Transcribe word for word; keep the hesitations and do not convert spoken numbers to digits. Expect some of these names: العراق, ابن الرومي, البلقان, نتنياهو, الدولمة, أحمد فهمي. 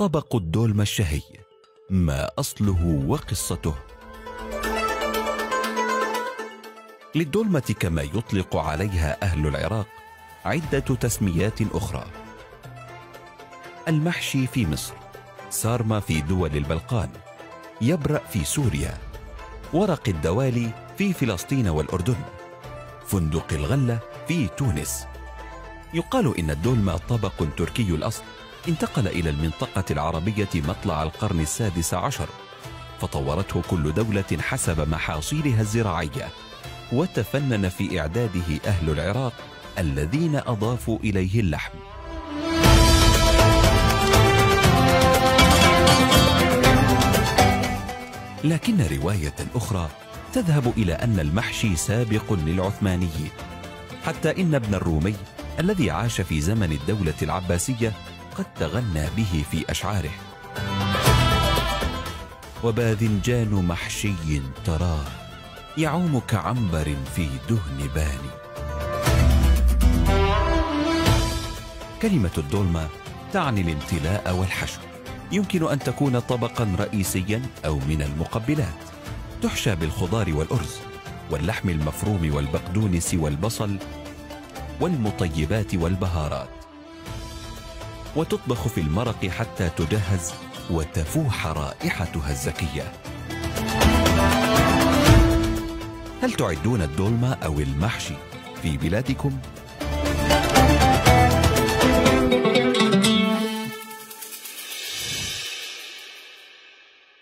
طبق الدولمة الشهي، ما أصله وقصته؟ للدولمة كما يطلق عليها أهل العراق عدة تسميات أخرى: المحشي في مصر، سارما في دول البلقان، يبرأ في سوريا، ورق الدوالي في فلسطين والأردن، فندق الغلة في تونس. يقال إن الدولمة طبق تركي الأصل انتقل إلى المنطقة العربية مطلع القرن السادس عشر، فطورته كل دولة حسب محاصيلها الزراعية، وتفنن في إعداده أهل العراق الذين أضافوا إليه اللحم. لكن رواية أخرى تذهب إلى أن المحشي سابق للعثمانيين، حتى إن ابن الرومي الذي عاش في زمن الدولة العباسية قد تغنى به في أشعاره: وباذنجان محشي تراه، يعوم كعنبر في دهن باني. كلمة الدولمة تعني الامتلاء والحشو، يمكن أن تكون طبقا رئيسيا أو من المقبلات، تحشى بالخضار والأرز واللحم المفروم والبقدونس والبصل والمطيبات والبهارات، وتطبخ في المرق حتى تجهز وتفوح رائحتها الزكية. هل تعدون الدولمة أو المحشي في بلادكم؟